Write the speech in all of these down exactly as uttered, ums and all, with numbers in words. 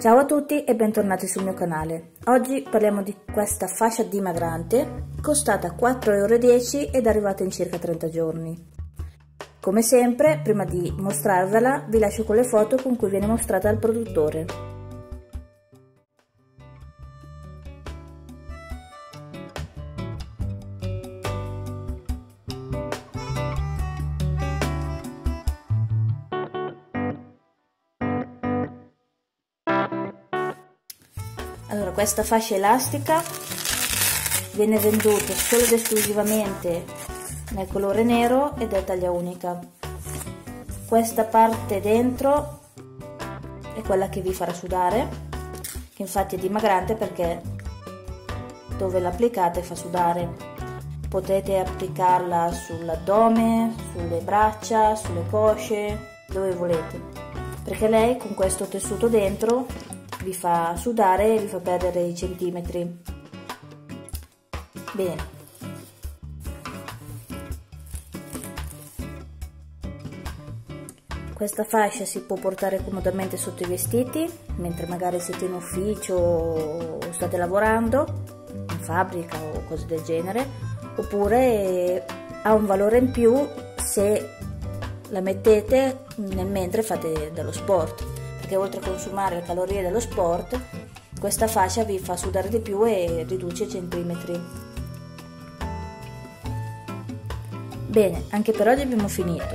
Ciao a tutti e bentornati sul mio canale. Oggi parliamo di questa fascia dimagrante, costata quattro euro e dieci ed arrivata in circa trenta giorni. Come sempre, prima di mostrarvela, vi lascio con le foto con cui viene mostrata al produttore. Allora, questa fascia elastica viene venduta solo ed esclusivamente nel colore nero ed è taglia unica. Questa parte dentro è quella che vi farà sudare, che infatti è dimagrante perché dove l'applicate fa sudare. Potete applicarla sull'addome, sulle braccia, sulle cosce, dove volete, perché lei con questo tessuto dentro vi fa sudare e vi fa perdere i centimetri. Bene, questa fascia si può portare comodamente sotto i vestiti, mentre magari siete in ufficio o state lavorando in fabbrica o cose del genere, oppure ha un valore in più se la mettete nel mentre fate dello sport, che oltre a consumare le calorie dello sport, questa fascia vi fa sudare di più e riduce i centimetri. Bene, anche per oggi abbiamo finito.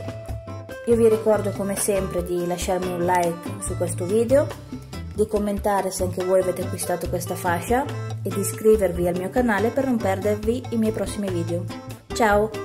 Io vi ricordo come sempre di lasciarmi un like su questo video, di commentare se anche voi avete acquistato questa fascia e di iscrivervi al mio canale per non perdervi i miei prossimi video. Ciao!